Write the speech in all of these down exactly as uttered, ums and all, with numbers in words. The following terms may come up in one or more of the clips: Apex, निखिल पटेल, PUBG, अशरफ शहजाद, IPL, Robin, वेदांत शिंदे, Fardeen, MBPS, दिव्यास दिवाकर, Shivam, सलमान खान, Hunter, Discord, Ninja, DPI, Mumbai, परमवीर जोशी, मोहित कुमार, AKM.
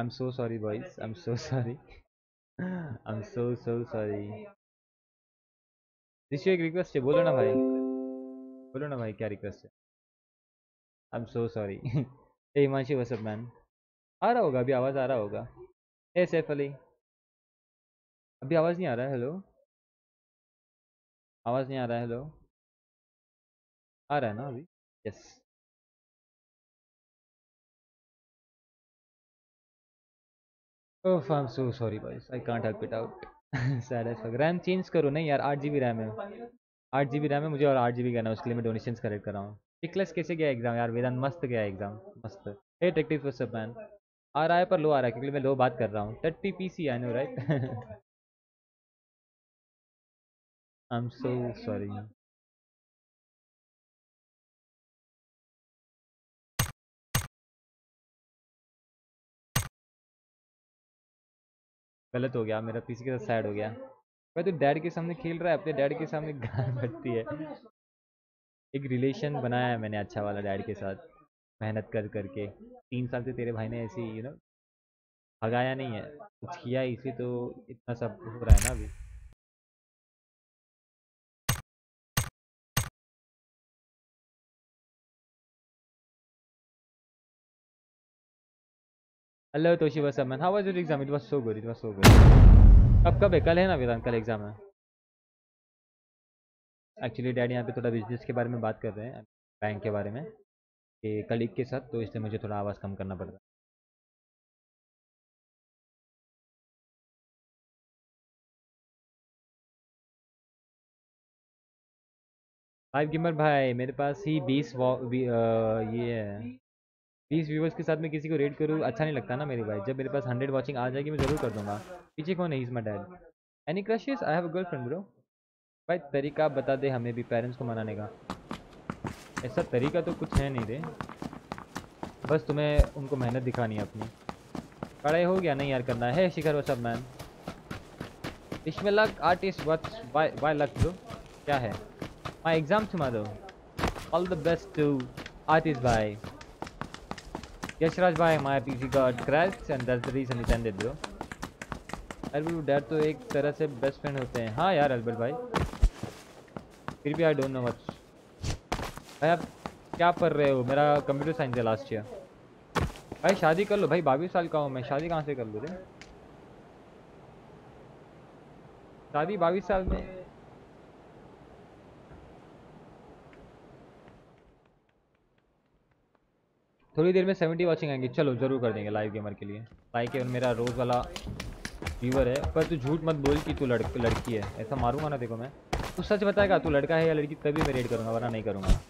I'm so sorry, boys. I'm so sorry. I'm so so sorry. ऋषि एक request है, बोलो ना भाई, बोलो ना भाई क्या रिक्वेस्ट है। I am so sorry. ए हिमांशी व्हाट्सअप मैन, आ रहा होगा अभी, आवाज़ आ रहा होगा। ए सैफली, अभी आवाज़ नहीं आ रहा है। हेलो, आवाज़ नहीं आ रहा है। हेलो, आ रहा है ना अभी? Yes. Oh I am so sorry boys, I can't help it out. RAM change करो। नहीं यार, आठ जी बी रैम है, आठ जी बी रैम है मुझे और आठ जी बी करना है, उसके लिए मैं डोनेशन कलेक्ट कर रहा हूँ। शिखलेस कैसे गया एग्जाम यार? वेदांत मस्त गया एग्जाम, मस्त। हे टेक्टिव फॉर सब मैन, आ रहा है पर लो आ रहा है क्योंकि मैं लो बात कर रहा हूँ। Thirty PC I know no right. I am so sorry. गलत हो गया मेरा, पीसी के साथ साइड हो गया। भाई तो डैड के सामने खेल रहा है, अपने डैड के सामने गाल फटती है। एक रिलेशन बनाया है मैंने अच्छा वाला डैड के साथ, मेहनत कर करके। तीन साल से तेरे भाई ने ऐसे यू नो भगाया नहीं है, कुछ किया, इसी तो इतना सब हो रहा है ना अभी। हेलो तोशी बस Aman, how was your exam? It was so good, it was so good. अब कब है? कल है ना वेदांत, कल एग्जाम है। एक्चुअली डैड यहाँ पे थोड़ा बिजनेस के बारे में बात कर रहे हैं, बैंक के बारे में, कि कलीग के साथ, तो इसलिए मुझे थोड़ा आवाज़ कम करना पड़ रहा है। फाइव गेमर भाई, मेरे पास ही बीस ये है, बीस व्यूवर्स के साथ मैं किसी को रेड करूँ अच्छा नहीं लगता ना मेरे भाई। जब मेरे पास हंड्रेड वॉचिंग आ जाएगी मैं ज़रूर कर दूंगा। पीछे कौन है? Is my dad. Any crushes? I have a girlfriend bro. भाई तरीका बता दे हमें भी पेरेंट्स को मनाने का। ऐसा तरीका तो कुछ है नहीं रे, बस तुम्हें उनको मेहनत दिखानी है अपनी। पढ़ाई हो गया? नहीं यार, करना है। शिखर वो सब मैन, इसमें luck artist what's why luck bro, क्या है? माई एग्ज़ाम थमा दो, all the best to artist भाई। यशराज भाई, my P C got crash and that's the reason it ended bro. Albert dad तो एक तरह से बेस्ट फ्रेंड होते हैं। हाँ यार अल्बर्ट भाई, फिर भी आई डोंट नो व्हाट। भाई आप क्या पढ़ रहे हो? मेरा कंप्यूटर साइंस है लास्ट ईयर। भाई शादी कर लो भाई, बाईस साल का हूँ मैं, शादी कहाँ से कर लूँ रे? शादी बाईस साल में? थोड़ी देर में सेवेंटी वॉचिंग आएंगे, चलो ज़रूर कर देंगे लाइव गेमर के लिए। लाइक है मेरा रोज़ वाला व्यूवर है, पर तू झूठ मत बोल कि तू लड़ लड़की है, ऐसा मारूंगा ना देखो मैं। तू सच बताएगा तू लड़का है या लड़की तभी मैं रेड करूँगा, वरना नहीं करूँगा।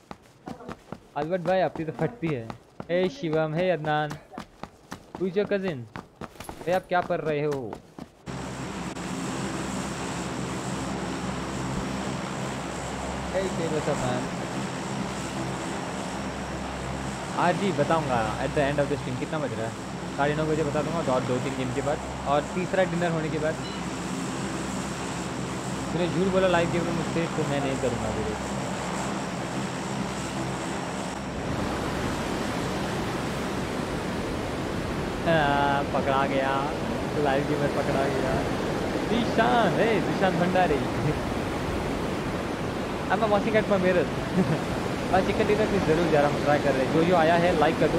अलबर्ट भाई आपकी तो फटती है। Hey Shivam, hey Adnan, who is your cousin? भाई आप क्या पढ़ रहे हो? हे आज जी बताऊंगा at the end of the stream कितना बज रहा है। साढ़े नौ बजे बता दूंगा, और दो तीन गेम के बाद और तीसरा डिनर होने के बाद। तूने झूठ बोला लाइव गेम में मुझसे, तो मैं नहीं करूँगा वीडियो। पकड़ा गया लाइव गेमर, पकड़ा गया। दिशान, है दिशान भंडारी। अब मैं वॉचिंग एट माई मिरर। आज चिकन डिनर की जरूर जा रहा हूँ, ट्राई कर रहे हैं। जो जो आया है लाइक कर दो,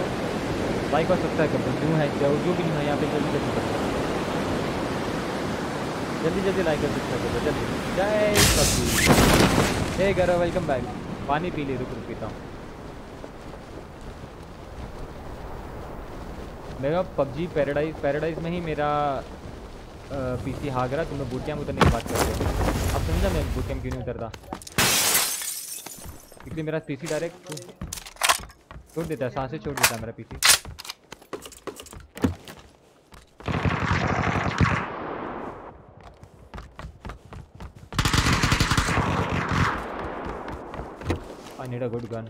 लाइक और सब्सक्राइब कर दो। जो है जो जो भी नहीं है यहाँ पे जल्दी जल्दी कर दो, जल्दी जल्दी लाइक और सब्सक्राइब कर दो जल्दी। जय सब्जी। Hey Gaurav welcome back. पानी पी ले, रुक रुक पीता हूँ। मेरा पबजी पैराडाइज पैराडाइज में ही मेरा पीसी हाग रहा। तुम्हें बूट कैंप उतरने की बात करते हो, अब समझा मैं बूट कैंप क्यों नहीं उतरता, क्योंकि मेरा पीसी डायरेक्ट छोड़ देता है, सांसें छोड़ देता है मेरा PC. I need a good gun.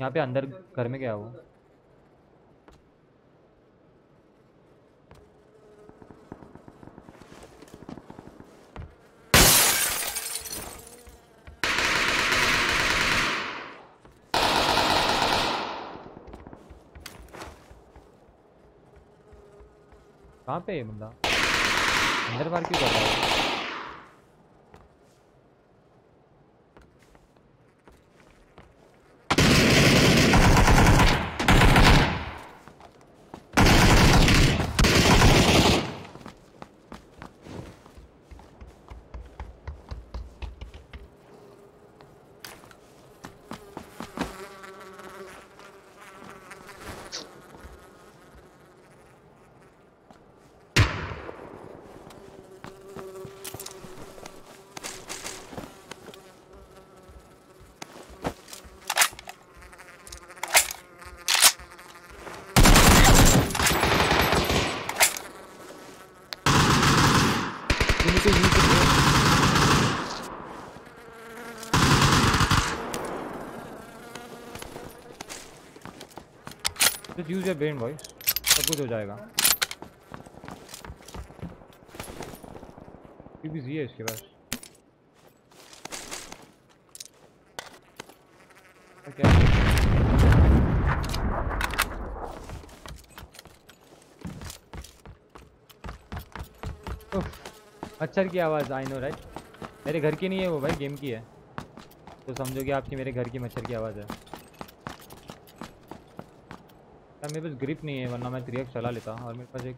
यहाँ पे अंदर घर में गया वो। कहाँ पे है बंदा? अंदर बार क्यों कर रहा है? यूज़ या ब्रेन भाई, सब कुछ हो जाएगा। ये भी जी है इसके पास। क्या अच्छा की आवाज़ आई नो राइट। मेरे घर की नहीं है वो भाई, गेम की है, तो समझोगे आपकी मेरे घर की मच्छर की आवाज़ है। मेरे पास ग्रिप नहीं है वरना मैं थ्री एक्स चला लेता, और मेरे पास एक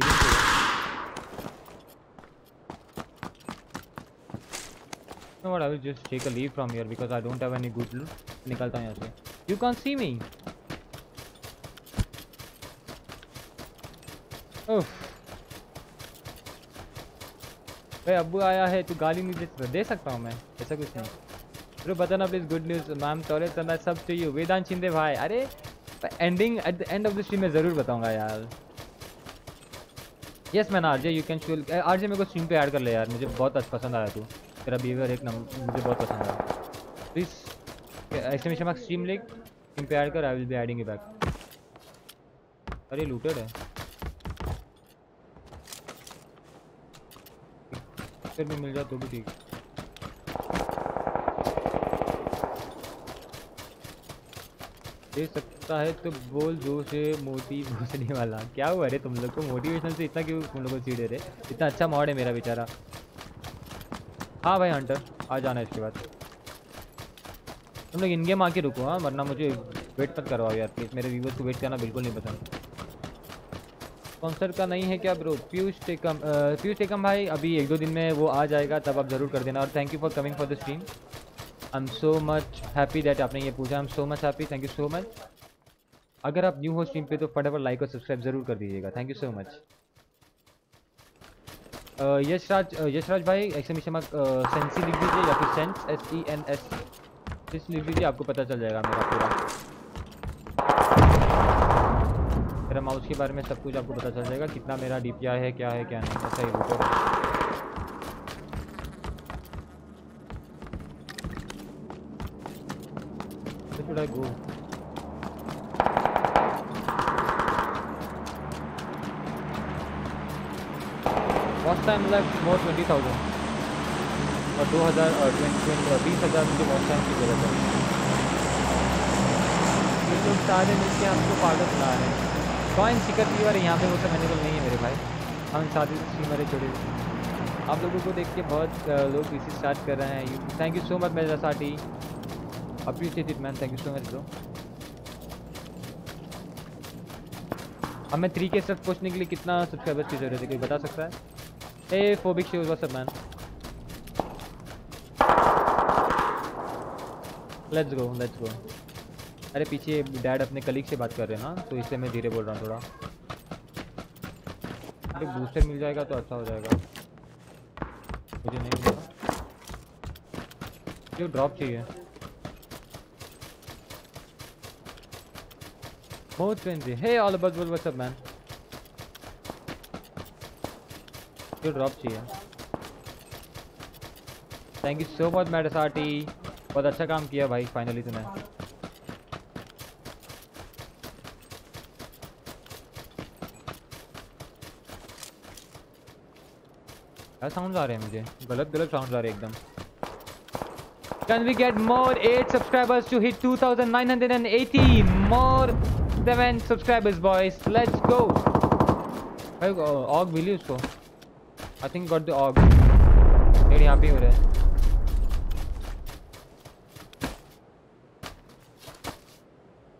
grip. I will just take a leave from here because I don't have any good loot. निकलता हूँ यहाँ से। You can see me. भाई अब्बू आया है, तू गाली नहीं दे सकता हूँ मैं, ऐसा कुछ नहीं। अरे बताना प्लीज गुड न्यूज़ मैम। तोरे तना सब चाहिए वेदांत शिंदे भाई। अरे ending at the end of the stream में ज़रूर बताऊंगा यार। Yes man RJ, you can school. RJ मेरे को स्ट्रीम पे ऐड कर ले यार, मुझे बहुत अच्छा पसंद आया तू, तेरा बिहेवियर एक नंबर, मुझे बहुत पसंद आया। Please exclamation mark stream link stream पे ऐड कर, I will be adding it back. अरे लूटेड है फिर भी मिल जाए तो भी ठीक। दे सकता है तो बोल दो से मोटी भूसने वाला। क्या हुआ अरे तुम लोग को मोटिवेशन से इतना क्यों तुम लोग को सीढ़े रहे? इतना अच्छा मॉड है मेरा बेचारा। हाँ भाई हंटर आ जाना इसके बाद। तुम लोग इन गेम आके रुको हाँ, वरना मुझे वेट मत करवाओ यार प्लीज़। मेरे व्यूवर्स को वेट करना बिल्कुल नहीं पसंद। स्पॉन्सर का नहीं है क्या ब्रो? पीयूष टेकम, पीयूष टेकम भाई अभी एक दो दिन में वो आ जाएगा, तब आप ज़रूर कर देना। और thank you for coming for the stream. I am so much happy that आपने ये पूछा। I am so much happy, thank you so much. अगर आप न्यू हो स्ट्रीम पे तो फटाफट लाइक और सब्सक्राइब जरूर कर दीजिएगा। Thank you so much. Yashraj, Yashraj भाई एक्सक्लेमेशन मार्क सेंसी लिख दीजिए या फिर sense S E N S sis लिख दीजिए, आपको पता चल जाएगा मेरा पूरा, मेरा माउस के बारे में सब कुछ आपको पता चल जाएगा, कितना मेरा डी पी आई है, क्या है क्या नहीं। ऐसा ही होगा। Where should I go? Watch time left more twenty thousand और two thousand और twenty thousand मुझे watch time की जरूरत है। ये लोग सारे मिलके हमको पागल बना रहे हैं। कौन शिखर की बार यहाँ पे वो सब अवेलेबल नहीं है मेरे भाई। हम सारे स्ट्रीमर छोड़े, आप लोगों को देख के बहुत लोग इसी स्टार्ट कर रहे हैं। थैंक यू सो मच मेरे साथी, appreciate it man, thank you so much bro. हमें थ्री के सब पहुँचने के लिए कितना सब्सक्राइबर्स की जरूरत है, कोई बता सकता है? ए phobic shows what's up man, let's go let's go. अरे पीछे डैड अपने कलीग से बात कर रहे हैं ना, तो इसलिए मैं धीरे बोल रहा हूँ थोड़ा। अरे बूस्टर मिल जाएगा तो अच्छा हो जाएगा। मुझे नहीं मिला, ये ड्रॉप चाहिए। Both twenty. Hey all about what? What's up, man? You drop चाहिए। Thank you so much, मेरे साथी। बहुत अच्छा काम किया भाई, finally तूने। क्या sounds आ रहे हैं मुझे? गलत गलत sounds आ रहे हैं एकदम। Can we get more eight subscribers to hit two thousand nine hundred and eighty more? Seven subscribers boys, let's go. भाई ऑग मिली उसको, I think got the AUG. Red यहाँ पे हो रहा है।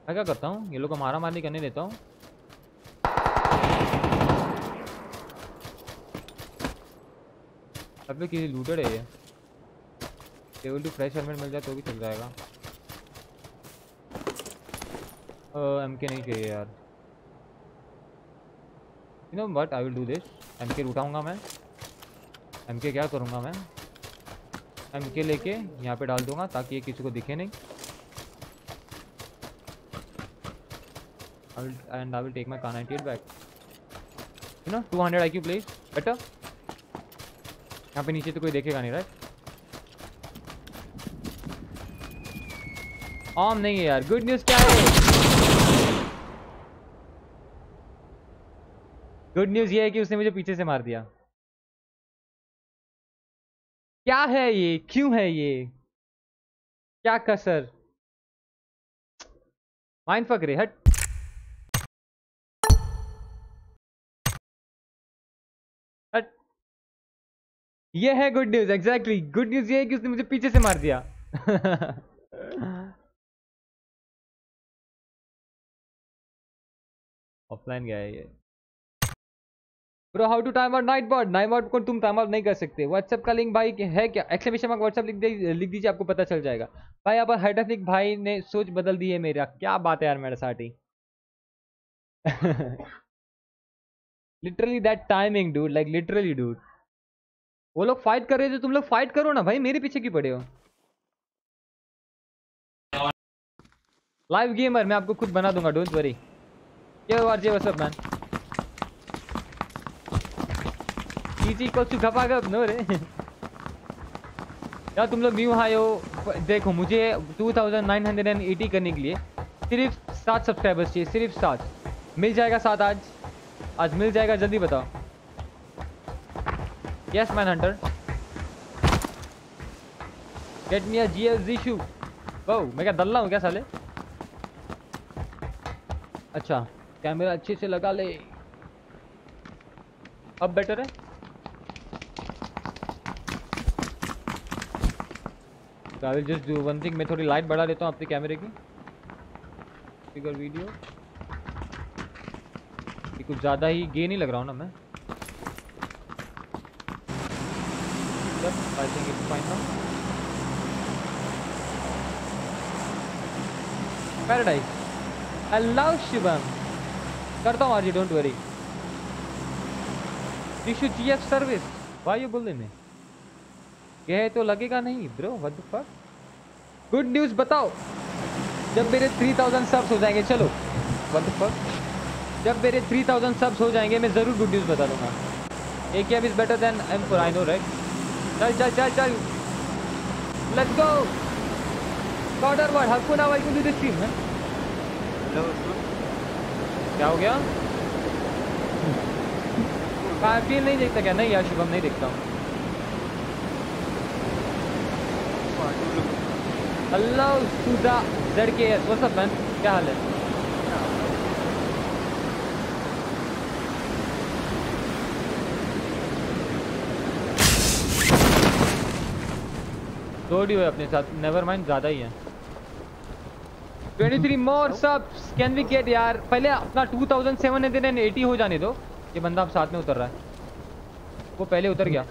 मैं क्या करता हूँ, ये लोग को मारा मारी करने देता हूँ। अब किसी लूटेड है ये, टेबल टू फ्रेश हेलमेट मिल जाए तो भी चल जाएगा। एम के नहीं चाहिए यार, you know but I will do this. M K उठाऊँगा मैं, एम के क्या करूँगा मैं, एम के लेके यहाँ पे डाल दूँगा ताकि ये किसी को दिखे नहीं। I will, and I will take my car ninety-eight back. You know, two hundred I Q please. Better. यहाँ पे नीचे तो कोई देखेगा नहीं, राइट? आम नहीं है यार। गुड न्यूज़ क्या है? गुड न्यूज़ ये है कि उसने मुझे पीछे से मार दिया। क्या है ये? क्यों है ये? क्या कसर? माइंड फक रे हट। ये है good news, exactly. Good news ये है कि उसने मुझे पीछे से मार दिया। ऑफलाइन गया है ये। Bro how to time out Nightbot? Nightbot को तुम टाइम आउट नहीं कर सकते। व्हाट्सएप का लिंक भाई है क्या? एक्सक्लेमेशन मार्क व्हाट्सएप लिख दे, लिख दीजिए, आपको पता चल जाएगा। भाई यहाँ पर हाइड्रोफिक भाई ने सोच बदल दी है मेरा। क्या बात है यार मेरे साथ ही। Literally that timing dude, like literally dude. वो लोग फाइट कर रहे थे, तुम लोग फाइट करो ना भाई, मेरे पीछे क्यों पड़े हो? लाइव गेमर मैं आपको खुद बना दूंगा, डोंट वरी। ये वार जे व्हाट्सअप मैन टीजी को चुप खपा गप नो रे। यार तुम लोग न्यू आए हो, देखो मुझे two thousand nine hundred eighty करने के लिए सिर्फ सात सब्सक्राइबर्स चाहिए, सिर्फ सात। मिल जाएगा सात आज? आज मिल जाएगा? जल्दी बताओ। Yes man hunter, get me a G F G shoe. Wow मैं क्या दल्ला हूँ क्या साले? अच्छा कैमरा अच्छे से लगा ले, अब बेटर है। I will just do one thing, मैं थोड़ी लाइट बढ़ा देता हूँ अपने कैमरे की। फिगर वीडियो ये कुछ ज़्यादा ही गे नहीं लग रहा हूँ ना मैं। I think it's fine now. Paradise. I love Shivam. करता हूँ RG, don't worry. Issue G F service. Why you bullying me? ये तो लगेगा नहीं bro. What the fuck? Good news बताओ. जब मेरे थ्री थाउज़ेंड subs हो जाएंगे, चलो. What the fuck? जब मेरे थ्री थाउज़ेंड subs हो जाएंगे, मैं जरूर good news बता दूँगा. A K M is better than M four. I know, right? चल चल चल चल लेट्स गो। कॉर्डर वर्ड हकू ना वाई को स्ट्रीम है। क्या हो गया? आईपीएल नहीं देखता क्या? नहीं यार शुभम नहीं देखता हूँ। अल्लाह सुधा जड़ के वो सब बन। क्या हाल है? थोड़ी है अपने साथ, नेवर माइंड ज़्यादा ही है। Twenty three more subs can we get यार? पहले अपना two thousand seven hundred eighty हो जाने दो। ये बंदा अब साथ में उतर रहा है, वो पहले उतर गया।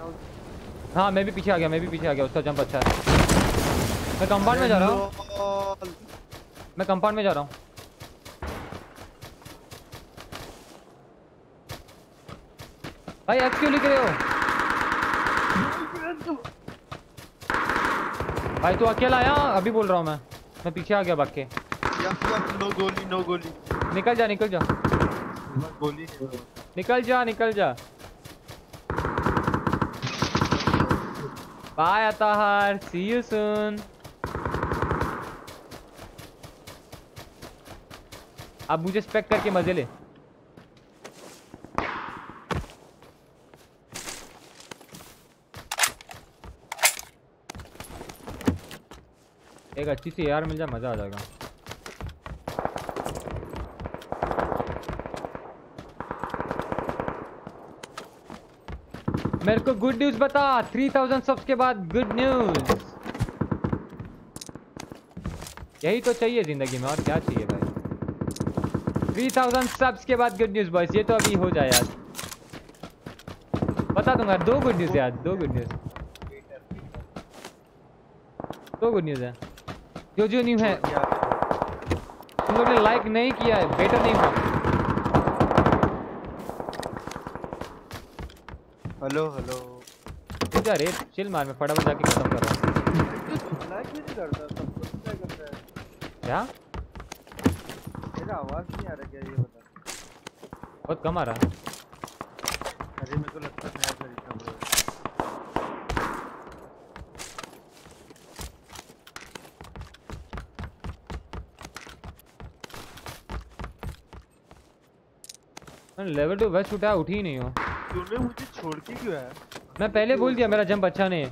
हाँ मैं भी पीछे आ गया, मैं भी पीछे आ गया। उसका जंप अच्छा है। मैं कंपाउंड में जा रहा हूँ, मैं कंपाउंड में जा रहा हूँ। भाई अब क्यों लिख रहे हो भाई? तू अकेला आया? अभी बोल रहा हूँ मैं, मैं पीछे आ गया भाग के। नो गोली नो गोली, निकल जा निकल जा गोली, निकल जा निकल जा। Bye Athar, see you soon. अब मुझे स्पेक करके मजे ले। एक अच्छी सी यार मिल जाए, मजा आ जाएगा। मेरे को गुड न्यूज बता, तीन हज़ार सब्स के बाद गुड न्यूज। यही तो चाहिए जिंदगी में, और क्या चाहिए भाई। तीन हज़ार सब्स के बाद गुड न्यूज बॉयस, ये तो अभी हो जाए आज, बता दूंगा। दो गुड न्यूज है आज, दो गुड न्यूज, दो गुड न्यूज है। जो जो न्यू है, तुम लोग ने लाइक नहीं किया है, बेटर नहीं हुआ। हेलो हेलो इधर रे, चिल मार, मैं फटाफट जाके खत्म कर रहा हूं। क्या तेरा आवाज नहीं आ रहा क्या, ये बता। बहुत कम आ रहा है। अरे मेरे को लगता है यार इतना बुरा लेवल टू बस उठा, उठी ही नहीं हो। तूने मुझे छोड़ के क्यों आया? मैं पहले बोल दिया मेरा जंप अच्छा नहीं है।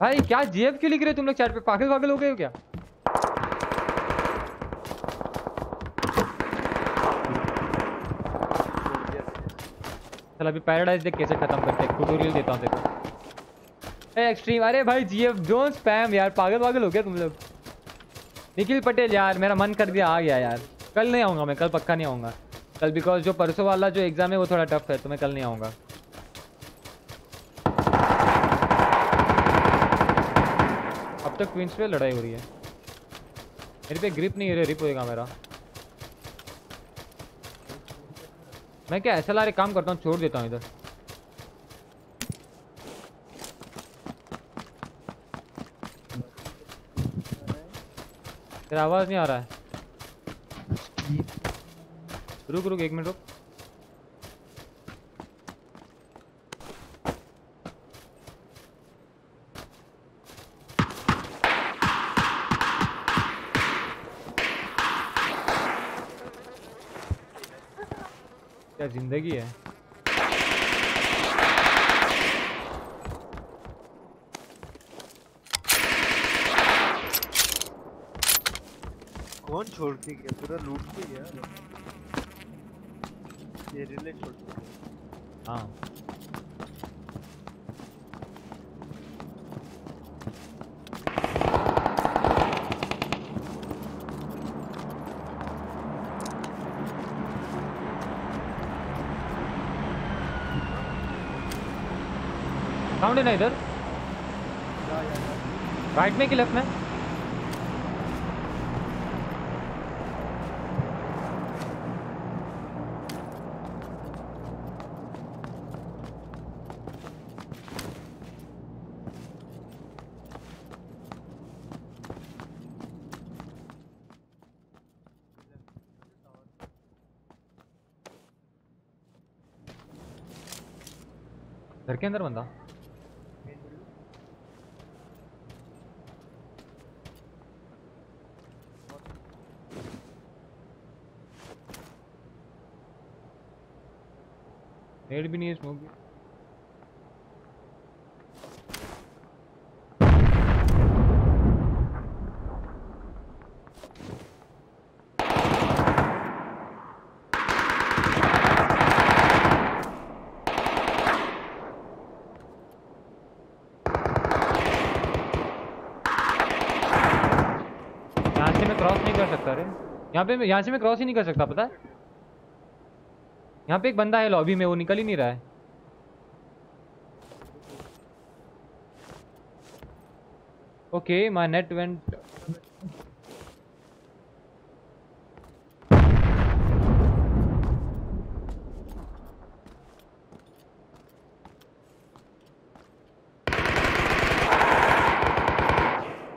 भाई क्या जीएफ क्यों लिख रहे हो तुम लोग चैट पे? पागल पागल हो गए हो क्या? चल अभी पैराडाइज देख कैसे खत्म करते हैं, ट्यूटोरियल देता हूं देखो। ए एक्सट्रीम, अरे भाई जीएफ डोंट स्पैम यार, पागल पागल हो गया तुम लोग। निखिल पटेल यार, मेरा मन कर दिया आ गया यार। कल नहीं आऊंगा मैं, कल पक्का नहीं आऊंगा कल, बिकॉज जो परसों वाला जो एग्जाम है वो थोड़ा टफ है, तो मैं कल नहीं आऊँगा। अब तक क्वींस पे लड़ाई हो रही है, मेरे पे ग्रिप नहीं है, रिप होएगा मेरा। मैं क्या ऐसा लारे काम करता हूँ, छोड़ देता हूँ इधर। तेरा आवाज़ नहीं आ रहा है, रुक रुक एक मिनट रुक। क्या जिंदगी है। कौन छोड़ के गया? पूरा लूट के गया ये रिले छोड़। हाँ साउंड है ना इधर, राइट में कि लेफ्ट में? घर के अंदर बंदा, नेट भी नहीं है, स्मोक भी। यहाँ पे यहाँ से मैं क्रॉस ही नहीं कर सकता, पता है? यहाँ पे एक बंदा है लॉबी में, वो निकल ही नहीं रहा है। Okay my net went.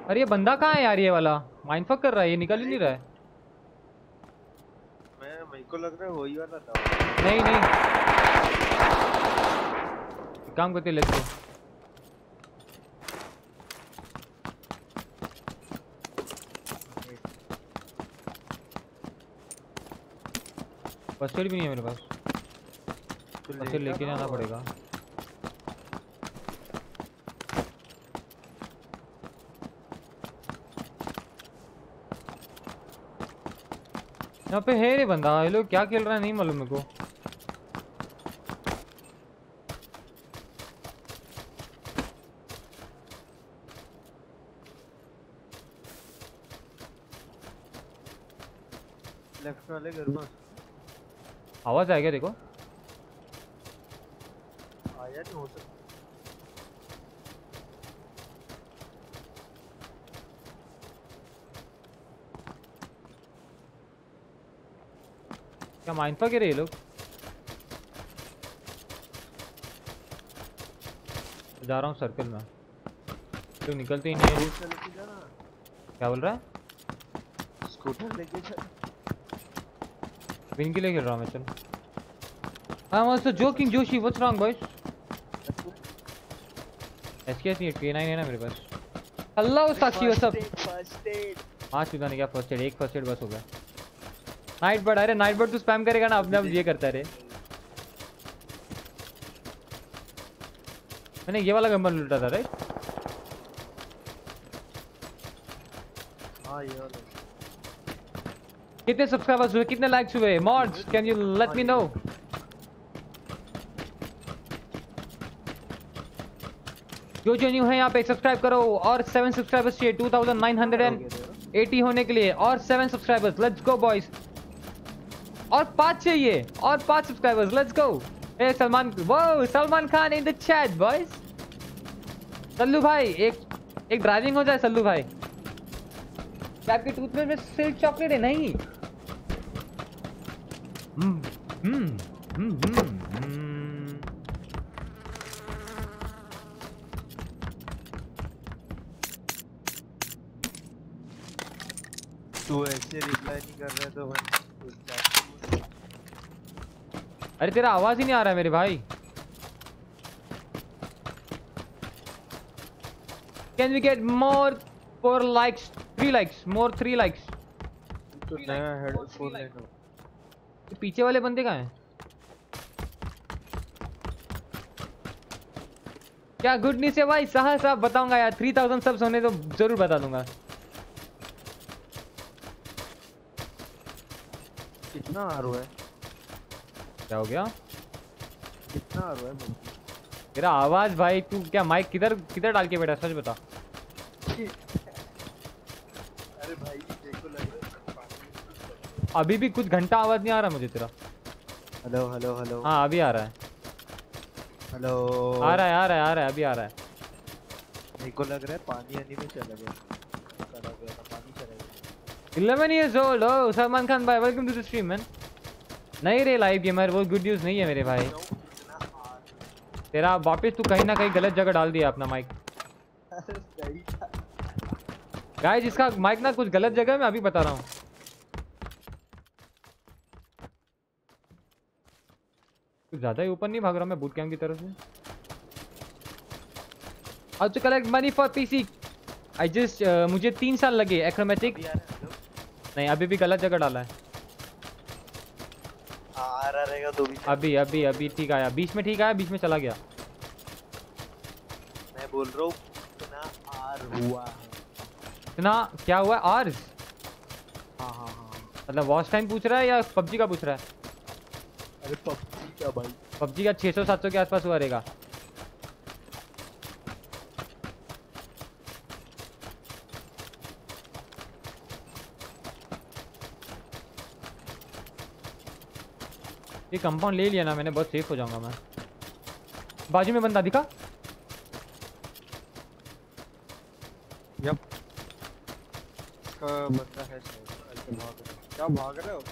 अरे ये बंदा कहाँ है यार? ये वाला माइंडफक कर रहा है, ये निकल ही नहीं रहा है। को लग रहा है वही वाला था। नहीं नहीं काम करते, लेट्स गो। पिस्टल भी नहीं है मेरे पास, पिस्टल लेके जाना पड़ेगा। यहाँ पे है रे बंदा, ये लोग क्या खेल रहा है नहीं मालूम मेरे को। लेफ्ट वाले घर में आवाज आएगा देखो। आया नहीं हो सकता। क्या माइंड पर गिरे ये लोग? जा रहा हूँ सर्कल में, तो निकलते ही नहीं है। क्या बोल रहा है? स्कूटर लेके चल। विन के लिए खेल रहा हूँ मैं। चल हाँ मस्त joking Joshi. What's wrong boys? SKS नहीं है, के नाइन है ना मेरे पास। अल्लाह साक्षी वो सब। हाँ सीधा नहीं क्या फर्स्ट एड? एक फर्स्ट एड बस हो गया। नाइटबॉट, अरे नाइटबॉट तू स्पैम करेगा ना अपने आप ये करता रहे। मैंने ये वाला गन लूटा था राइट? हाँ ये वाला। कितने सब्सक्राइबर्स हुए, कितने लाइक्स हुए mods? Can you let me know? जो जो न्यू है यहाँ पे सब्सक्राइब करो और सेवन सब्सक्राइबर्स चाहिए two thousand nine hundred eighty होने के लिए। और seven subscribers, let's go boys. और पाँच चाहिए, और पाँच सब्सक्राइबर्स, लेट्स गो। ए सलमान, वो सलमान खान in the chat boys. Sallu भाई एक एक ड्राइविंग हो जाए सल्लू भाई। क्या आपके टूथपेस्ट में सिल्क चॉकलेट है? नहीं। हम्म हम्म हम्म तू ऐसे रिप्लाई नहीं कर रहा तो भाई। अरे तेरा आवाज ही नहीं आ रहा है मेरे भाई। Can we get more four likes, three likes, more three likes. तो नया हेडफोन ले लो। ये पीछे वाले बंदे कहाँ हैं? क्या गुड न्यूज़ है भाई? साहब साहब बताऊंगा यार, थ्री थाउजेंड सब्स होने तो जरूर बता दूंगा। कितना आ रहा है? क्या हो गया? कितना आ रहा है तेरा आवाज भाई? तू क्या माइक किधर किधर डाल के बैठा? सच बता। अरे भाई देखो लग अभी भी कुछ घंटा आवाज नहीं आ रहा मुझे तेरा। Hello hello hello. हाँ अभी आ रहा है। हेलो आ रहा है आ रहा है आ रहा है अभी आ रहा है। मेरे को लग रहा है पानी आनी में चला गया। इलेवन ईयर्स ओल्ड हो सलमान खान भाई, welcome to the stream man. नहीं रे लाइव गेमर, वो गुड न्यूज़ नहीं है मेरे भाई। तेरा वापस तू कहीं ना कहीं गलत जगह डाल दिया अपना माइक। गाइस इसका माइक ना कुछ गलत जगह, मैं अभी बता रहा हूँ। कुछ ज़्यादा ही ऊपर नहीं भाग रहा मैं बूट कैंप की तरफ से। और to collect money for PC I just, मुझे तीन साल लगे एक्रोमेटिक। नहीं अभी भी गलत जगह डाला है। आ रहा रहेगा तो भी। अभी अभी अभी ठीक आया, बीच में ठीक आया, बीच में चला गया। मैं बोल रहा हूँ इतना आर हुआ है। इतना क्या हुआ आर? हाँ हाँ हाँ। मतलब वॉच टाइम पूछ रहा है या पबजी का पूछ रहा है? अरे पबजी का भाई। पबजी का छह सौ सात सौ के आसपास हुआ रहेगा। ये कंपाउंड ले लिया ना मैंने, बहुत सेफ हो जाऊंगा मैं। बाजू में बंदा दिखा। यप इसका बंदा है। क्या भाग रहे हो?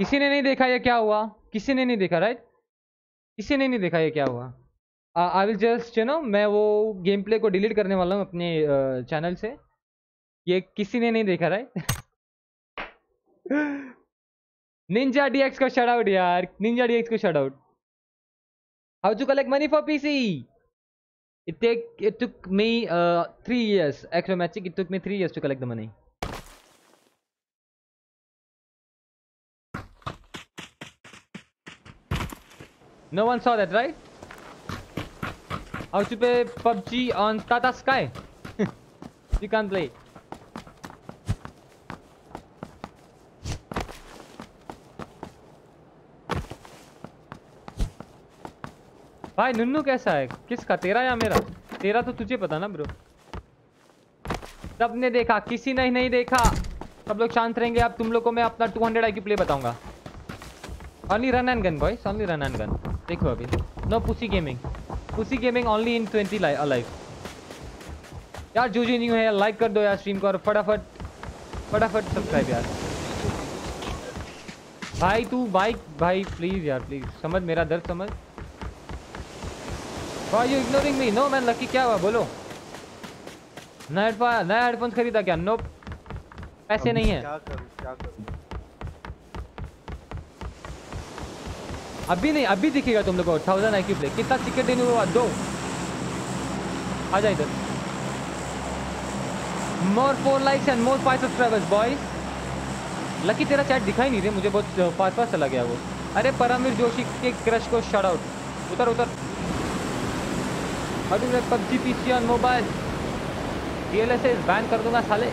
किसी ने नहीं देखा ये क्या हुआ? किसी ने नहीं देखा राइट? किसी ने नहीं देखा ये क्या हुआ? I will just you know, मैं वो गेम प्ले को डिलीट करने वाला हूँ अपने चैनल uh, से। ये किसी ने नहीं देखा राइट? निंजा डीएक्स को शट आउट यार, निंजा डीएक्स को shut out. How to collect money for PC? It take it took me three years achromatic, it took me three years to collect the money. No one saw that, right? How to play P U B G on Tata Sky? You can't play. भाई नुन्नू कैसा है? किसका, तेरा या मेरा? तेरा तो तुझे पता ना ब्रो। सबने देखा, किसी ने नहीं देखा। सब लोग शांत रहेंगे। अब तुम लोग को मैं अपना टू हंड्रेड आई की प्ले बताऊंगा। Only run and gun boys, only run and gun. देखो अभी no pussy gaming, pussy gaming only in twenty live. यार जो जो न्यू है लाइक कर दो यार स्ट्रीम को, और फटाफट फटाफट सब्सक्राइब यार। भाई तू बाइक भाई प्लीज यार, प्लीज समझ मेरा दर्द समझ। भाई you ignoring me? No man lucky, क्या हुआ बोलो? नया हेडफोन, नया हेडफोन खरीदा क्या? नो पैसे नहीं है। क्या करूं, क्या करूं? अभी नहीं, अभी दिखेगा तुम लोग को थाउजेंड आई क्यू प्ले। कितना टिकट देने हुआ? दो। आ जाए इधर। More four likes and more five subscribers boys. Lucky तेरा चैट दिखाई नहीं रही मुझे, बहुत फास्ट फास्ट चला गया वो। अरे परमवीर जोशी के क्रश को शट आउट। उतर उतर। अभी मैं PUBG PC on mobile DLSA ban कर दूंगा साले।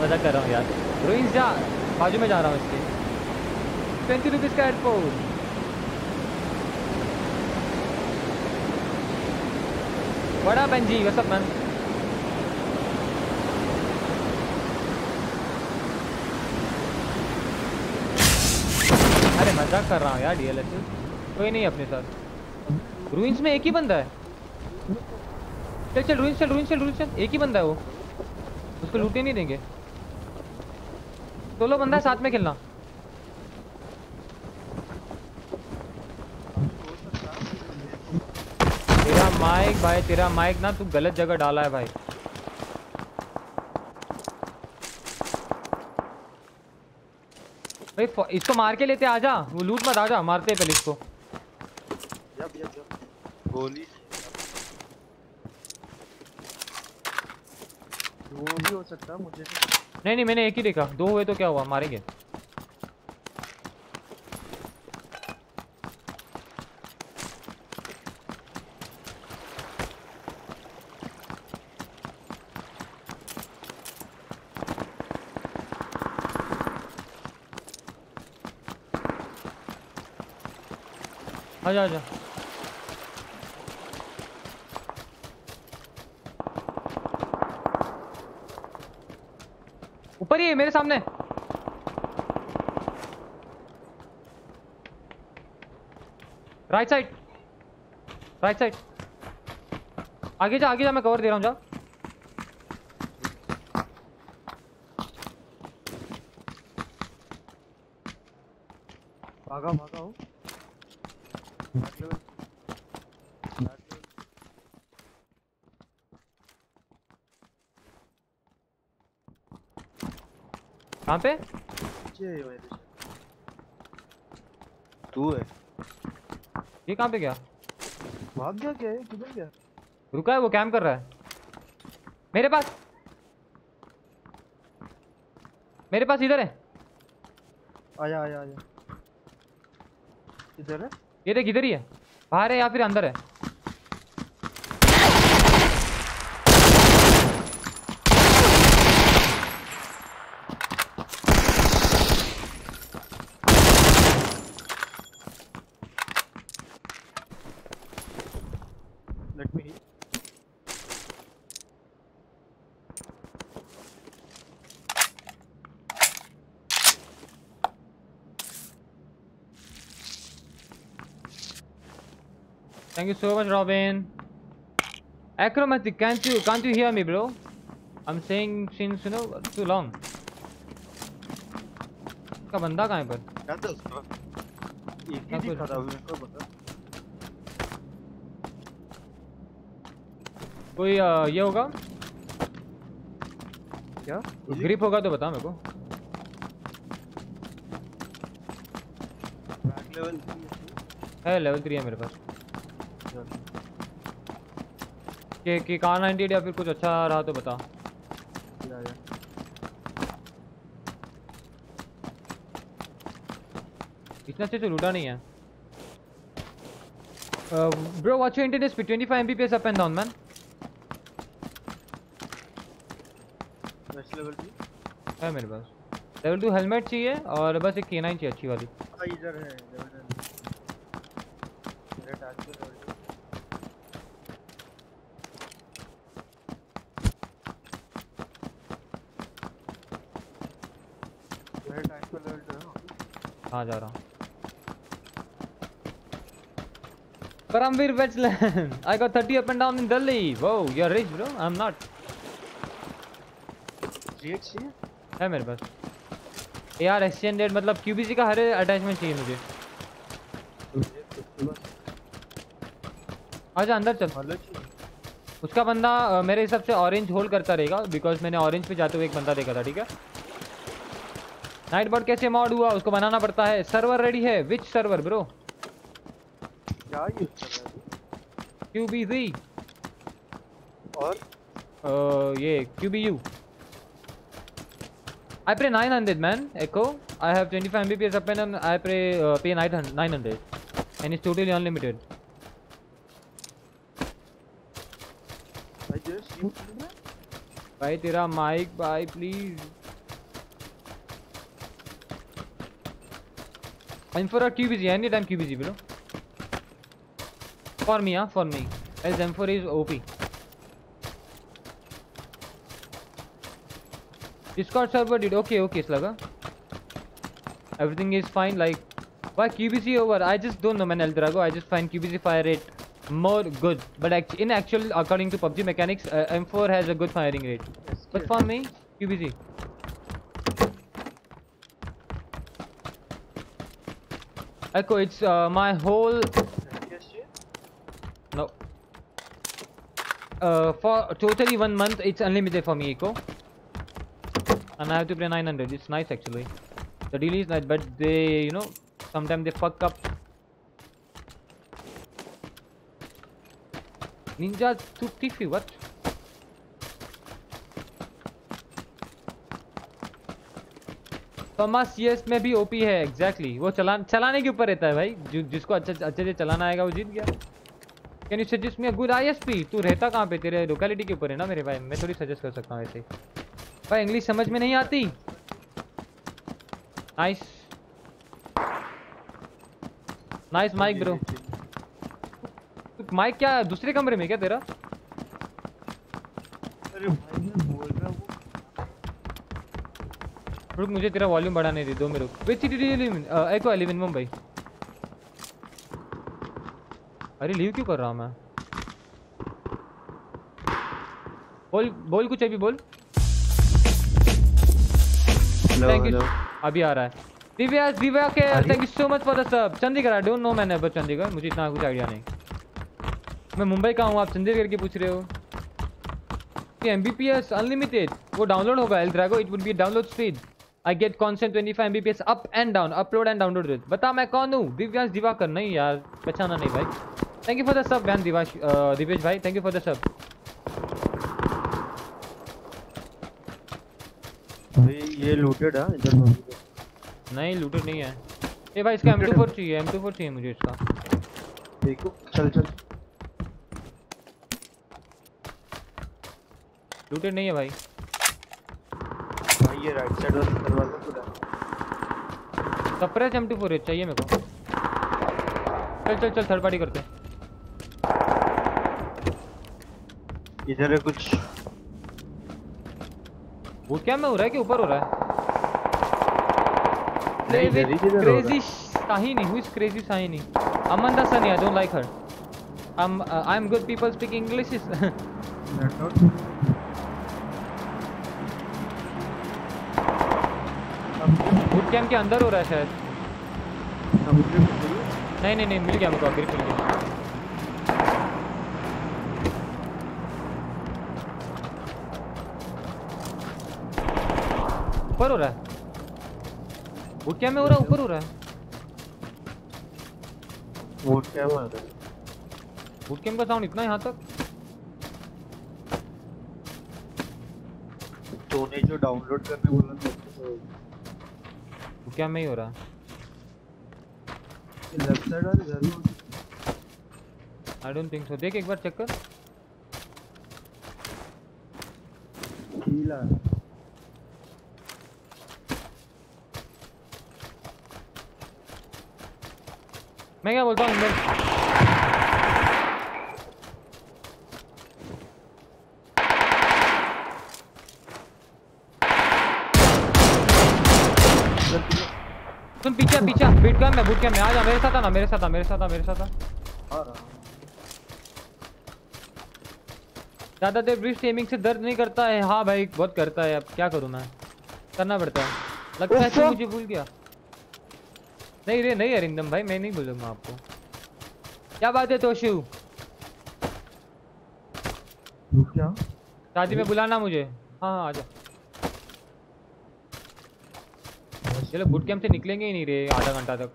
मजा कर रहा हूँ यार। रोइंस जा, बाजू में जा रहा हूँ इसके। ट्वेंटी रुपीज़ का हेडफोन। बड़ा बंजी वो सब मैन। मजा कर रहा हूँ यार। डीएलएसए कोई नहीं अपने साथ। रूइंस में एक ही बंदा है। चल चल रूइंस चल, रूइंस चल, रूइंस चल। एक ही बंदा है वो, उसको लूटे नहीं देंगे। सोलो बंदा है, साथ में खेलना। तेरा माइक भाई, तेरा माइक ना तू गलत जगह डाला है भाई। भाई इसको मार के लेते, आजा। वो लूट मत, आजा मारते पहले इसको। जब जब जब गोली वो भी हो सकता है मुझे। नहीं नहीं मैंने एक ही देखा, दो हुए तो क्या हुआ, मारेंगे। आजा आजा। ऊपर ही मेरे सामने। Right side, right side. आगे जा, आगे जा, मैं कवर दे रहा हूँ। जा भागा भागा। हो कहाँ पे तू है? ये कहाँ पे गया? भाग गया क्या? किधर गया? रुका है वो, कैम कर रहा है मेरे पास। मेरे पास इधर है। आजा आजा आजा। इधर है ये देख, इधर ही है। बाहर है या फिर अंदर है? Thank you so much, Robin. Achromatic, can't you can't you hear me, bro? I'm saying since you know too long. का बंदा कहाँ पर? क्या था उसका? एक ही दिखा था मेरे को बंदा। कोई ये होगा? क्या? ग्रिप होगा तो बता मेरे को। बैक लेवल है, लेवल थ्री है मेरे पास। के के कार नाइंटी एट या फिर कुछ अच्छा रहा तो बता। या या। इतना अच्छे से लूटा नहीं है। Bro what's your internet speed? Twenty five M B P S up and down man. Level two है मेरे पास। लेवल टू हेलमेट चाहिए और बस एक के नाइन चाहिए अच्छी वाली। इधर है, इधर है। कहाँ जा रहा हूँ? Paramvir westland, I got thirty up and down in Delhi. वो you are rich bro, I am not. Rate चाहिए है मेरे पास यार, एक्सचेंज रेट मतलब क्यूबीसी का हर अटैचमेंट चाहिए मुझे। आजा अंदर चल। उसका बंदा मेरे हिसाब से ऑरेंज होल्ड करता रहेगा, बिकॉज मैंने ऑरेंज पे जाते हुए एक बंदा देखा था। ठीक है, नाइटबॉट कैसे मॉड हुआ उसको बनाना पड़ता है। सर्वर रेडी है? Which server bro? क्यूबीसी और uh, ये क्यूबीयू। I pay nine hundred man, Echo. I have twenty-five M B P S up and I pay uh, pay nine hundred, and it's totally unlimited. I just you. Bhai, tera mic, bhai, please. I'm for a Q B G. I need time Q B G, bro. For me, ah, huh? for me. As M four is O P. Discord server did okay, okay slaga. Everything is fine. Like why Q B C over? I just don't know man, El Drago. I just find Q B C fire rate more good. But act in actual, according to P U B G mechanics, uh, M four has a good firing rate. Yes, but for me, Q B C. Echo, it's uh, my whole. No. Uh, for totally one month, it's unlimited for me, Echo. And I have to play nine hundred. It's nice actually. The deal is nice, but they, you know, sometimes they fuck up. Ninja too tiffy. What? Thomas yes में भी O P है exactly. वो चलान चलाने के ऊपर रहता है भाई. जि, जिसको अच्छे अच्छे से चलाना आएगा वो जीत गया. Can you suggest me a good I S P? तू रहता कहाँ पे? तेरे locality के ऊपर है ना मेरे भाई. मैं थोड़ी suggest कर सकता हूँ ऐसे. भाई इंग्लिश समझ में नहीं आती। Nice nice mic bro. Mic क्या दूसरे कमरे में क्या तेरा? अरे भाई मैं बोल रहा हूं। रुक मुझे तेरा वॉल्यूम बढ़ाने दे दो। मेरे which city do you live in? Echo I live in Mumbai. अरे लीव क्यों कर रहा हूं मैं? बोल बोल कुछ अभी बोल। Thank you. अभी आ रहा है दिव्या। दिव्या के thank you so much for the sub. Chandigarh I don't know man about Chandigarh, मुझे इतना कुछ आइडिया नहीं। मैं मुंबई का हूँ, आप चंडीगढ़ के पूछ रहे हो। M B P S unlimited वो डाउनलोड होगा El Drago. It would be download speed I get constant twenty five M B P S up and down, upload and download rate. बता मैं कौन हूँ? दिव्यास दिवाकर। नहीं यार पहचाना नहीं भाई। Thank you for the sub man Diwash Divesh भाई, थैंक यू फॉर द सब। ये लूटेड है इधर? नहीं लूटेड नहीं है ये भाई। इसका M two four चाहिए, M two four चाहिए मुझे इसका। देखो चल चल। लूटेड नहीं है भाई। भाई ये राइट साइड वाला दरवाजा खुला है। सप्रेस M two four चाहिए मेरे को। चल चल चल थर्ड पार्टी करते हैं। इधर है कुछ। वो क्या मैं हो रहा है कि ऊपर हो रहा है? Crazy Sahini. Who is crazy Sahini? Aman दा Sunny. I don't like her. I am I am good people speak English. Boot camp के अंदर हो रहा है शायद। नहीं नहीं नहीं मिल गया मुझे आखिर मिल गया। ऊपर हो रहा है वो क्या में हो रहा है? ऊपर हो रहा है वो क्या हो रहा है? बूट कैंप का साउंड इतना यहाँ तक। तूने जो डाउनलोड करने बोला था वो क्या में ही हो रहा है? लेफ्ट साइड वाले घर में। I don't think so. देख एक बार चेक कर। नीला मैं क्या बोलता हूँ अंदर? तुम पीछे पीछे बीट कैंप में बूट कैंप में आ जा मेरे साथ आना मेरे साथ आ मेरे साथ आ मेरे साथ आ ज़्यादा देर ब्रिस्ट एमिंग से दर्द नहीं करता है। हाँ भाई बहुत करता है, अब क्या करूँ मैं, करना पड़ता है। लगता है कि मुझे भूल गया। नहीं रे नहीं अरिंदम भाई मैं नहीं भूलूंगा आपको, क्या बात है तोशिव क्या शादी में बुलाना मुझे। हाँ हाँ आजा, चलो बूट कैंप से निकलेंगे ही नहीं रे आधा घंटा तक।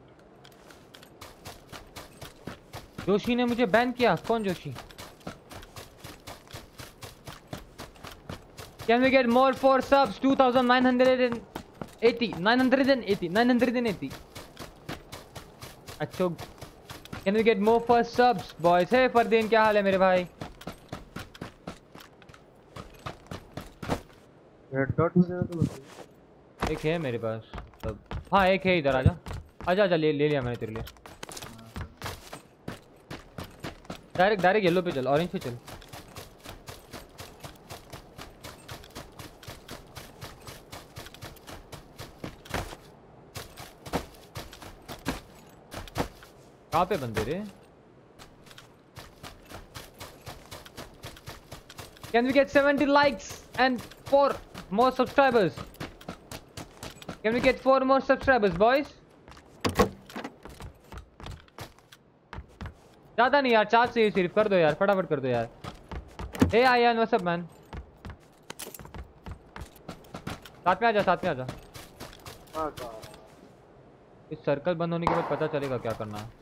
जोशी ने मुझे बैन किया, कौन Joshi? Can we get more for subs? two thousand nine hundred eighty, nine hundred eighty, nine hundred eighty. अच्छा, can we get more for subs, boys? Hey Fardeen, क्या हाल है मेरे भाई? Headshot हो जाएगा तो बताइए। एक है मेरे पास, तब हाँ एक है इधर आजा, आजा आजा ले ले लिया मैंने तेरे लिए। Direct direct येलो पे चल, ऑरेंज पे चल। कहाँ पे बंदे रे? Can we get seventy likes and four more subscribers? Can we get four more subscribers, boys? ज़्यादा नहीं यार, चार से सिर्फ कर दो यार, फटाफट कर दो यार। Hey Ayan, what's up man? साथ में आजा, साथ में आजा। इस सर्कल बंद होने के बाद पता चलेगा क्या करना है।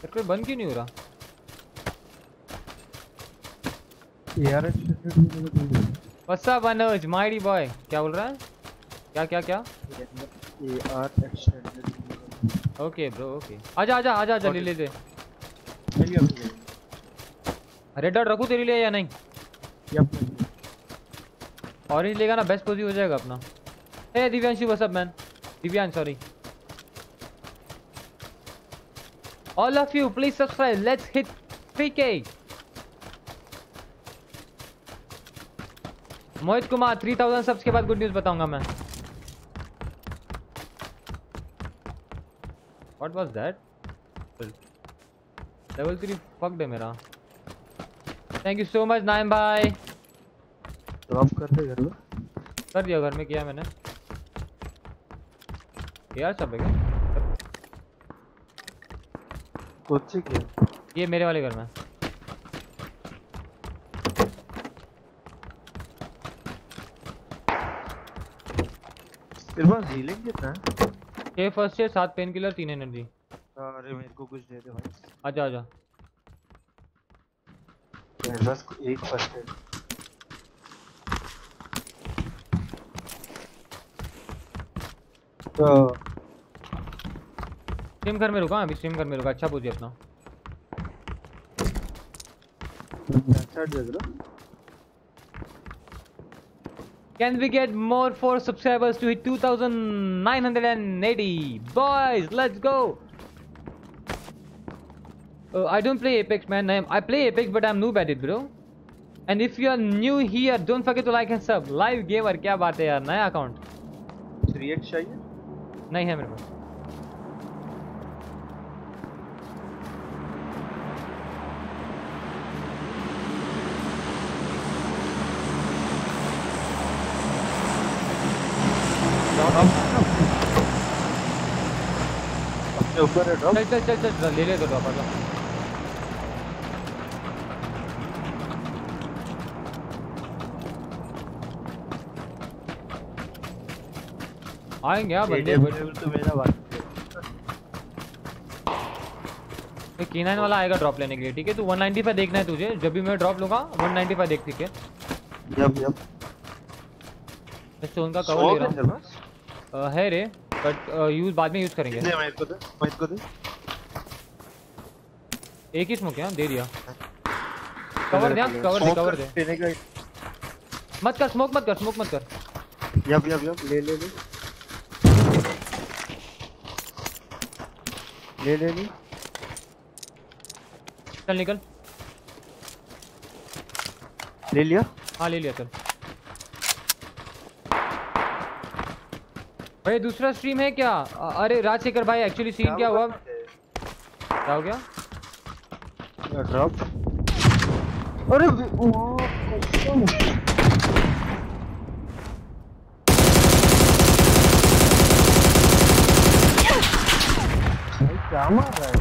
सर्कल बंद क्यों नहीं हो रहा? यार व्हाट्स अप मनोज माइडी बॉय, क्या बोल रहा है? क्या क्या क्या? ओके ब्रो ओके, आजा आजा आजा आजा ले ले दे। रेड डॉट रखूं तेरे लिए या नहीं? ऑरेंज लेगा ना, बेस्ट पोजी हो जाएगा अपना। Hey Divyanshu what's up man, Divyansh sorry. All of you, please subscribe. Let's hit three K. मोहित कुमार three thousand subs के बाद गुड न्यूज बताऊंगा मैं। What was that? Level three fucked है मेरा। Thank you so much नाइम भाई। ड्रॉप कर दे घर में। कर दिया घर में, किया मैंने। यार सब है ये मेरे वाले घर में। हीलिंग कितना है? छह फर्स्ट से सात पेन किलर तीन एनर्जी। अरे मेरे को कुछ दे दे भाई। आजा आजा। मेरे पास एक फर्स्ट है। तो स्ट्रीम घर में रुका, अभी स्ट्रीम घर में रुका। अच्छा पूछिए अपना Can we get more for subscribers to hit two thousand nine hundred eighty? Boys, let's go. Oh, I don't play Apex, man. I play Apex, but I'm noob at it, bro. And if you are new here, don't forget to like and sub. Live gamer, क्या बात है यार, नया account. React चाहिए? नहीं है मेरे पास। ऊपर है ड्रॉप, चल चल चल ले ले दो ड्रॉप। आजा आएंगे आप बंदे तो मेरा बात। एक K नाइन वाला आएगा ड्रॉप लेने के लिए, ठीक है? तू one ninety-five देखना है तुझे, जब भी मैं ड्रॉप लूंगा one ninety-five देख, ठीक है? यप यप मैं स्टोन का कवर ले रहा हूं। है रे बट यूज बाद में यूज करेंगे। मैं इसको दे, मैं इसको दे। एक ही स्मोक है, दे दिया। कवर दे, कवर दे, कवर दे। मत कर स्मोक, मत कर स्मोक, मत कर। यप यप यप ले ले ले ले ले ले चल निकल। ले लिया? हाँ ले लिया। चल भाई दूसरा स्ट्रीम है क्या? अरे राजशेखर भाई एक्चुअली सीन क्या हुआ? क्या हो गया? ड्रॉप। अरे क्या मार रहा है?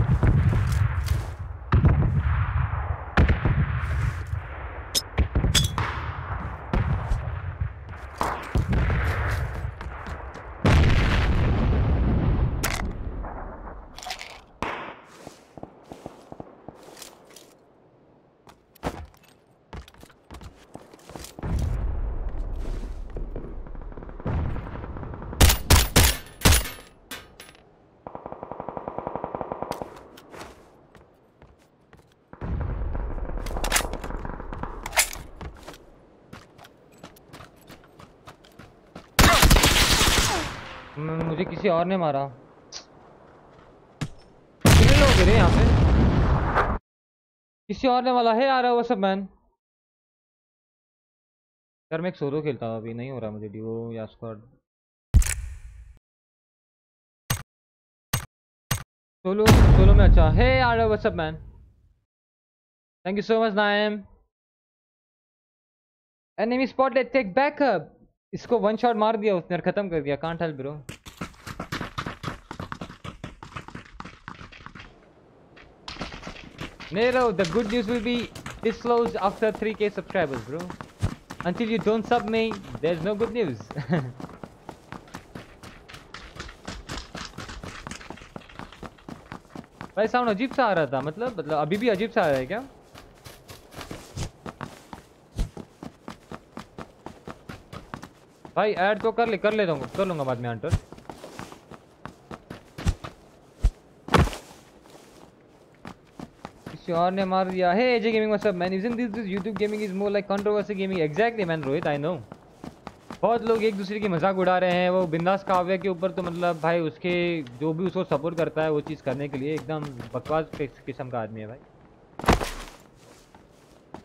किसी और ने मारा। कितने लोग गिरे यहाँ पे? किसी और ने मारा है यार वो सब मैन। यार मैं एक सोलो खेलता हूँ अभी, नहीं हो रहा मुझे डिवो या स्क्वाड। सोलो सोलो में अच्छा है यार वो सब man. Thank you so much Naim. Enemy spotted, take backup. इसको वन शॉट मार दिया उसने और खत्म कर दिया। Can't help bro. Nero, the good news will be disclosed after three K subscribers, bro. Until you don't sub me, there's no good news. भाई sound अजीब सा आ रहा था, मतलब मतलब अभी भी अजीब सा आ रहा है क्या? भाई ऐड तो कर ले कर लेता हूँ, कर लूँगा बाद में हंटर। और ने मार दिया। Hey AJ gaming what's up man. Using this this YouTube gaming is more like controversy gaming. Exactly man Rohit, I know. बहुत लोग एक दूसरे की मजाक उड़ा रहे हैं वो बिंदास काव्य के ऊपर, तो मतलब भाई उसके जो भी उसको सपोर्ट करता है वो चीज़ करने के लिए एकदम बकवास किस्म का आदमी है भाई।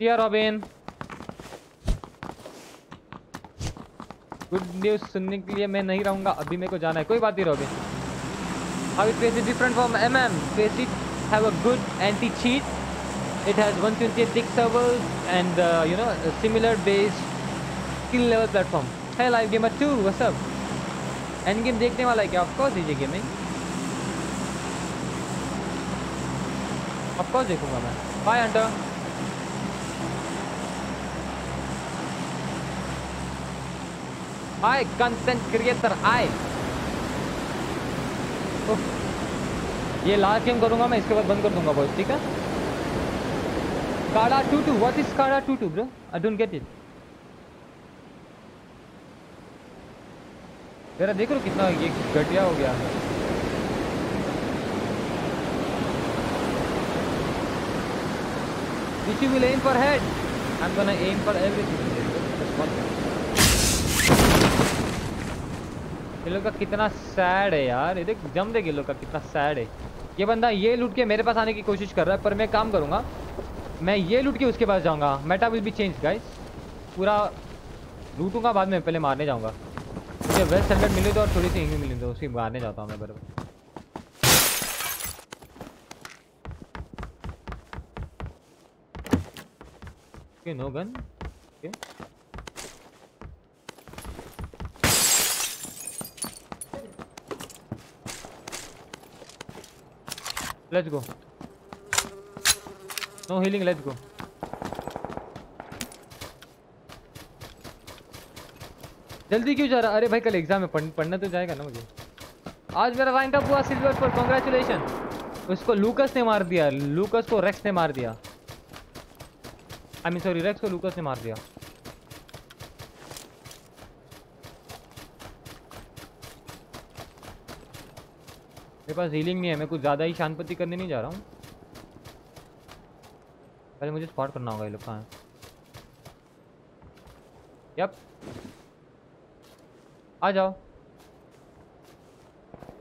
यार रॉबिन, गुड न्यूज़ सुनने के लिए मैं नहीं रहूँगा, अभी मेरे को जाना है। कोई बात नहीं Robin. How it face is different from MM. Face it have a good anti-cheat. It has one twenty-eight servers and uh, you know a similar based skill level platform. Hey live gamer two, what's up? End game देखने वाला है क्या? Of course A J Gaming. Of course देखूंगा मैं. Bye Hunter. Hi content creator I. Oh. ये last game करूंगा मैं, इसके बाद बंद कर दूंगा बॉयज, ठीक है? काड़ा टू टू, व्हाट इज काड़ा two two bro? I don't get it. जरा देख लो कितना ये घटिया हो गया। If you will aim for head, I'm gonna aim for everything. ये लोग का कितना सैड है यार, ये देख जम देख ये लोग का कितना सैड है। ये बंदा ये लूट के मेरे पास आने की कोशिश कर रहा है, पर मैं काम करूँगा, मैं ये लूट के उसके पास जाऊँगा। Meta will be change guys, पूरा लूटूंगा बाद में, पहले मारने जाऊँगा। मुझे वेस्ट हंड्रेड मिले तो और थोड़ी सी इंग्लिश मिले तो उसकी मारने जाता हूँ मैं बराबर। Okay no gun, okay let's go, no healing, let's go। जल्दी क्यों जा रहा? अरे भाई कल एग्जाम है, पढ़, पढ़ना तो जाएगा ना मुझे। आज मेरा रैंक अप हुआ सिल्वर पर, कॉन्ग्रेचुलेशन। उसको लूकस ने मार दिया, लूकस को रेक्स ने मार दिया। आई मीन सॉरी, रेक्स को लूकस ने मार दिया। मेरे पास हीलिंग नहीं है, मैं कुछ ज़्यादा ही शांति करने नहीं जा रहा हूँ। पहले मुझे स्पॉट करना होगा ये लोग कहाँ हैं। यप आ जाओ,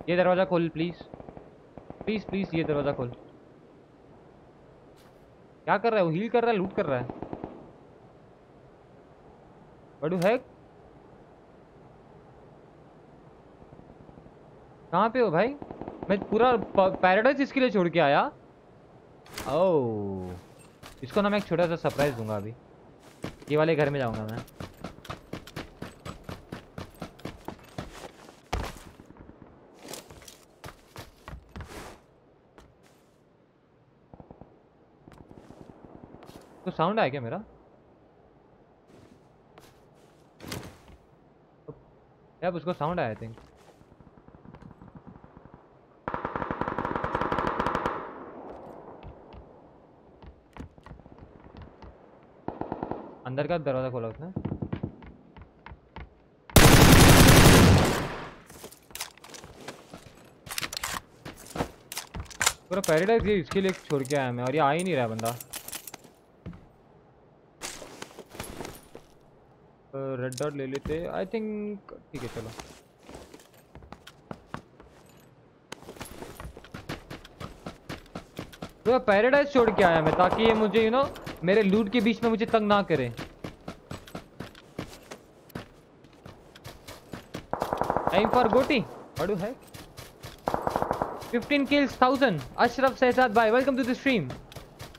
ये दरवाज़ा खोल प्लीज़ प्लीज़ प्लीज़, ये दरवाज़ा खोल। क्या कर रहा है वो? हील कर रहा है, लूट कर रहा है। What do hack? कहाँ पे हो भाई? मैं पूरा पैराडाइज इसके लिए छोड़ के आया। ओ इसको ना मैं एक छोटा सा सरप्राइज दूंगा। अभी ये वाले घर में जाऊंगा मैं। तो साउंड आया क्या मेरा? यार उसको साउंड आया आई थिंक। अंदर का दरवाजा खोला उसने। पूरा पैराडाइज ये इसके लिए छोड़ के आया मैं, और ये आ ही नहीं रहा बंदा। रेड डॉट ले लेते आई थिंक। ठीक है चलो तो पैराडाइज छोड़ के आया मैं, ताकि ये मुझे यू नो मेरे लूट के बीच में मुझे तंग ना करे। टाइम फॉर गोटी। अडू है fifteen kills thousand. अशरफ शहजाद भाई welcome to the stream.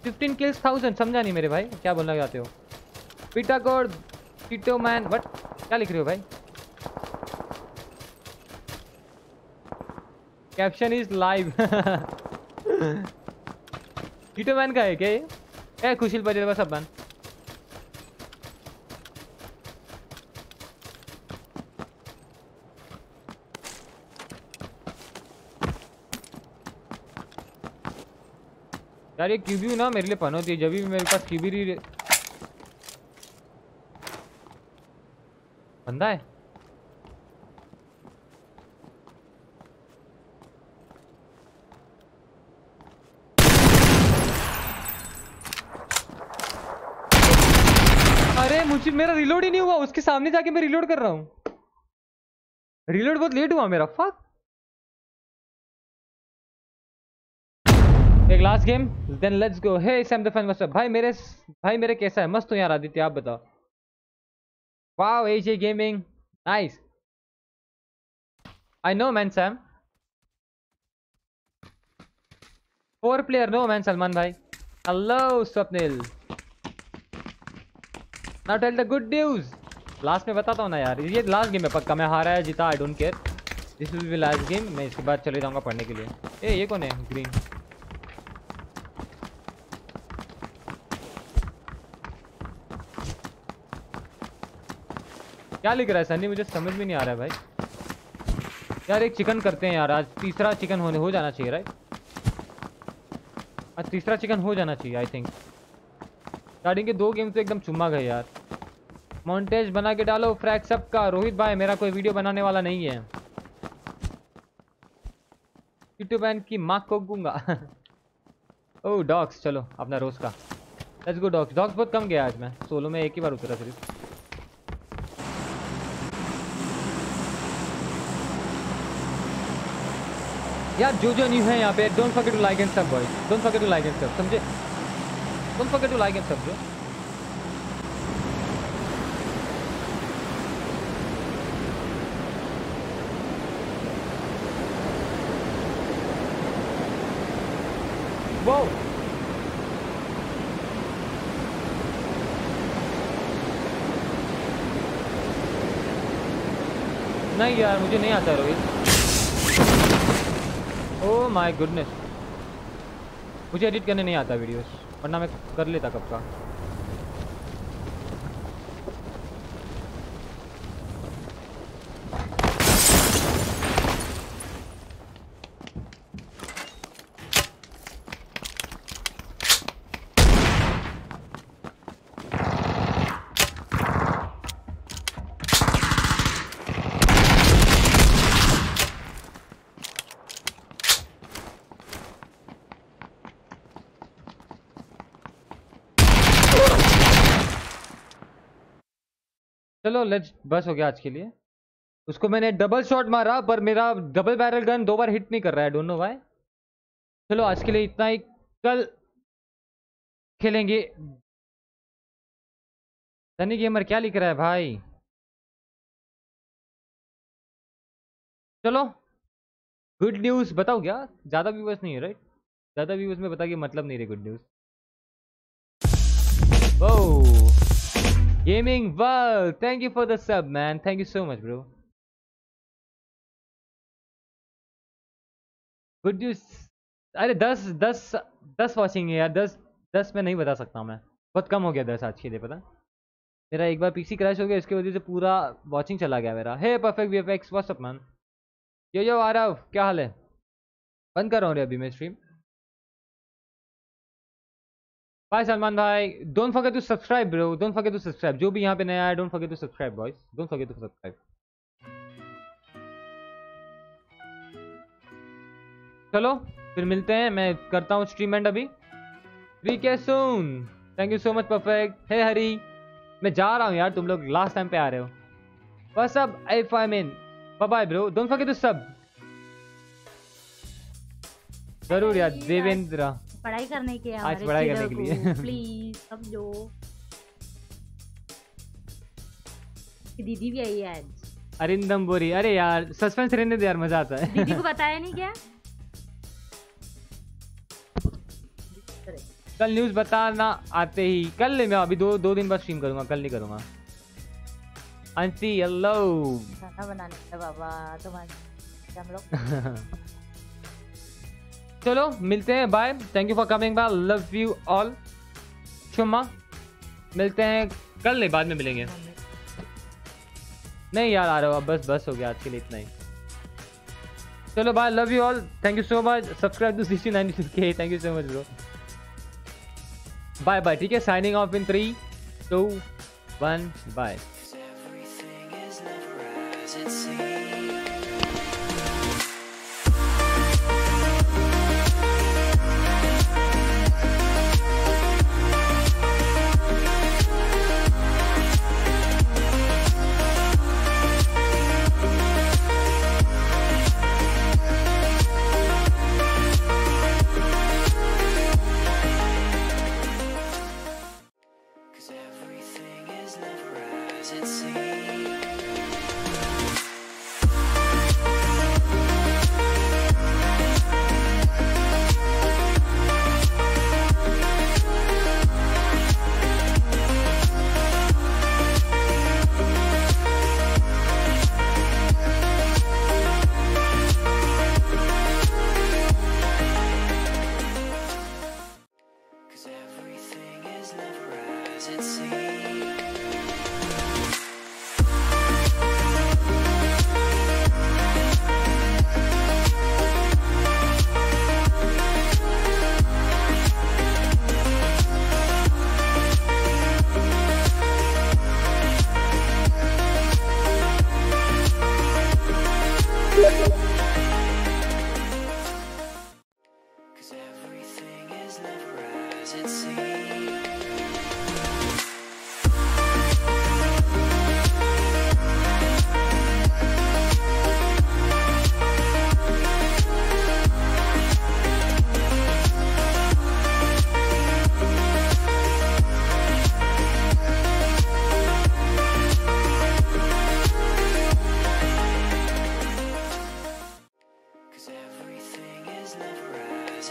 Fifteen kills thousand समझा नहीं मेरे भाई क्या बोलना चाहते हो। पीटा कोड टीटो मैन बट क्या लिख रहे हो भाई? Caption is live. Tito man का है क्या ये? ए खुशील बजे बस अब यार ये क्यूबी ना मेरे लिए पन होती है। जब भी मेरे पास क्यूबी री बंदा है मुझे मेरा रिलोड ही नहीं हुआ। उसके सामने जाके मैं रिलोड कर रहा हूं। रिलोड बहुत लेट हुआ मेरा। फक एक last game then let's go. Hey Sam the fan what's up भाई मेरे भाई मेरे कैसा है? मस्त हूं यार आदित्य, आप बताओ। Wow AJ gaming nice. I know man Sam. Four player no man Salman भाई। Hello Swapnil. Now tell the good news. Last में बताता हूँ ना यार, ये लास्ट गेम है पक्का। मैं हारा है जीता I don't care, this will be last game. मैं इसके बाद चले जाऊँगा पढ़ने के लिए। ए ये कौन है? ग्रीन। क्या लिख रहा है सन्नी? मुझे समझ में नहीं आ रहा है भाई। यार एक चिकन करते हैं यार आज। तीसरा चिकन होने हो जाना चाहिए राइट। आज तीसरा चिकन हो जाना चाहिए आई थिंक। स्टार्टिंग के दो गेम तो एकदम चुम्मा गए यार। मॉन्टेज बना के डालो फ्रैग सब का। रोहित भाई मेरा कोई वीडियो बनाने वाला नहीं है। यूट्यूब बैन की माँ को गूंगा। ओह डॉग्स चलो अपना रोज का लेट्स गो डॉग्स। डॉग्स बहुत कम गया आज मैं। सोलो में एक ही बार उतरा सिर्फ। यार जो जो न्यू है यहाँ पे don't forget to like and sub boy. Don't forget to like and sub समझे। Don't forget to like and subscribe. Whoa. नहीं यार मुझे नहीं आता रोहित। Oh my goodness. मुझे एडिट करने नहीं आता वीडियोस, वरना मैं कर लेता कब का। चलो लेट्स बस हो गया आज के लिए। उसको मैंने डबल शॉट मारा पर मेरा डबल बैरल गन दो बार हिट नहीं कर रहा है। Don't know why. चलो आज के लिए इतना ही। कल खेलेंगे। सनी गेमर क्या लिख रहा है भाई? चलो गुड न्यूज़ बताओ क्या, ज़्यादा व्यूवर्स नहीं है राइट, ज़्यादा व्यूवर्स में बता के मतलब नहीं रहे good news. Oh gaming world, thank you for the sub man, thank you so much bro. Good news, अरे दस दस दस वॉचिंग है यार, दस दस में नहीं बता सकता मैं, बहुत कम हो गया दस आज के लिए। पता मेरा एक बार पीसी क्रैश हो गया, इसके वजह से पूरा वॉचिंग चला गया मेरा। Hey perfect VFX what's up man, yo yo Aarav क्या हाल है। बंद कर रहा हूँ रे अभी मैं स्ट्रीम। बाय सलमान भाई, don't forget to subscribe bro, don't forget to subscribe, जो भी यहाँ पे नया है don't forget to subscribe boys, don't forget to subscribe. चलो फिर मिलते हैं, मैं करता हूँ स्ट्रीम एंड अभी। फ्री के soon, thank you so much perfect. Hey Hari मैं जा रहा हूँ यार, तुम लोग लास्ट टाइम पे आ रहे हो बस। अब if I mean bye bye bro, don't forget to सब जरूर यार। देवेंद्र पढ़ाई करने के आज पढ़ाई करने के लिए प्लीज सब जो दीदी भी आई है आज। अरिंदम बोरी, अरे यार सस्पेंस रहने दे यार, मजा आता है। दीदी को बताया नहीं क्या, कल न्यूज बताना आते ही। कल नहीं, मैं अभी दो दो दिन बाद स्ट्रीम करूंगा, कल नहीं करूंगा। आंटी हेलो, खाना बनाने का बाबा तुम्हारे हम लोग। चलो मिलते हैं, bye, thank you for coming bye, love you all. Shuma मिलते हैं कल, नहीं बाद में मिलेंगे। नहीं यार आ रहा हूँ, बस बस हो गया आज के लिए इतना ही। चलो bye, love you all, thank you so much. Subscribe to sixty nine K, thank you so much bro, bye bye. ठीक है, signing off in three two one bye.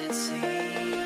It's